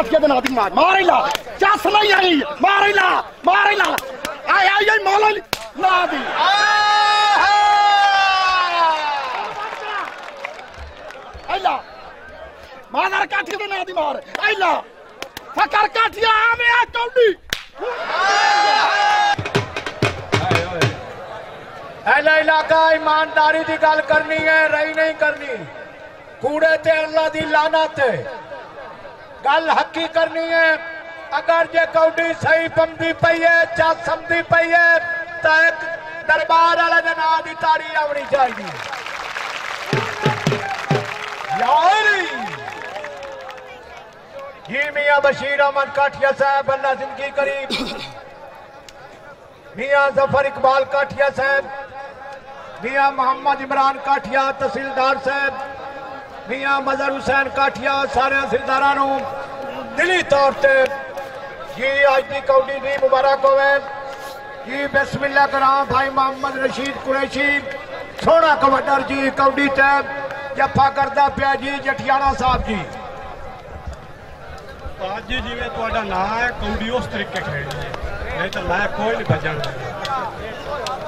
मारेला क्या सुनाई आई मारेला मारेला आई आई आई मौलाली नादी आइला मानर काटिया तो नादी मार आइला फकर काटिया हमें आ कौडी आइला इलाका ईमानदारी की गल करनी है रही नहीं करनी कूड़े ते अल्लाह दी लानत गल हकी करनी है। अगर जे कौडी सही पमदी पई है चा समदी पई है तो एक दरबार वाले जना दी ताड़ी आवनी चाहिए। जी मियां बशीर अहमद काठिया साहब अल्लाह जिंदगी करीब, मियां जफर इकबाल काठिया साहब, मियां मोहम्मद इमरान काठिया तहसीलदार साहब, मियां मजहर हुसैन काठिया सारे सिलदारां नूं दिली तौर से जी अज की कौडी दी मुबारक होवे। जी बिस्मिल्लाह करां भाई मोहम्मद रशीद कुरैशी सोहना कमांडर जी कौडी ते जफा करदा पिया जी जठियाला साहब जी। आज जी जिवें तुहाडा नां है कौडी उस तरीके खेलणी है नहीं तो मैं कोई नहीं बचण दे।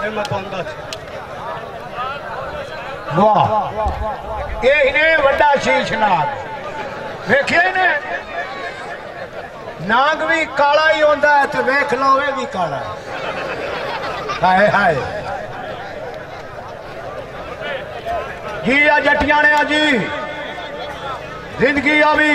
मैं तुहानू वाह ये वड्डा शीशनाग वेखे ने नाग भी काला ही होंदा है तो वेख लो ये भी काला हाय हाय। जी आ जटियाने आ जी जिंदगी आवी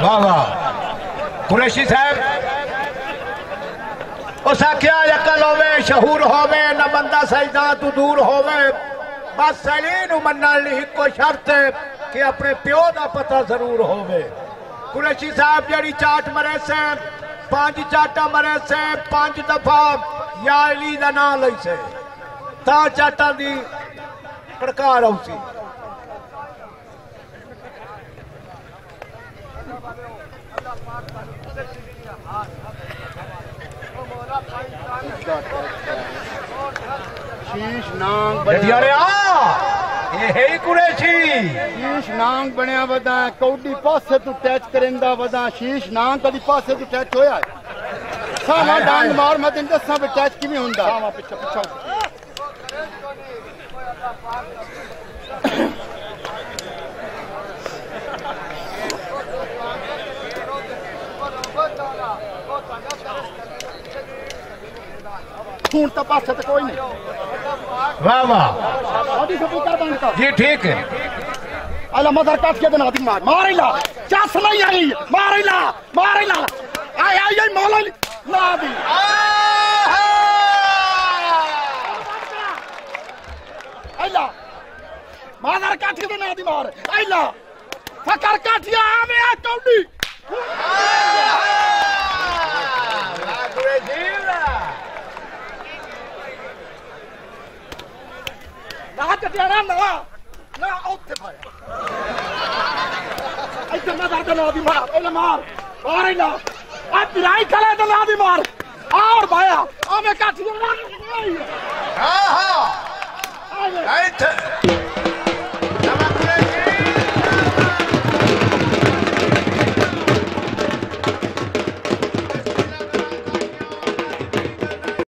वाह वाह कुरैशी साहब उस आख्या अकल होवे शहूर होवे ना बंदा सजदा तू दूर होवे बस सलीन मनण लई इको शर्त कि अपने प्यो का पता जरूर होवे। कुरैशी साहब जड़ी चाट मरे से पांच चाटा मरे से पांच दफा या अली दा नाम लई से ता चाटा दी प्रकार आउसी। शीशनाग बनिया वदा कौडी पासे तू टैच करेंदा वदा शीशनाग कदी पासे तू टैच होया सावा डांग मार मैं तैनूं दस्सां वी टैच किवें हुंदा सावा पिछे पिछे कोई नहीं। वाह वाह जी ठीक है। अला मदर काट के देना मार मारेला क्या सुनाई आई मारेला मारेला आई आई आई मौला नादी आइला मदर काट के देना मार आइला फकर काटिया हमें आ कौडी मार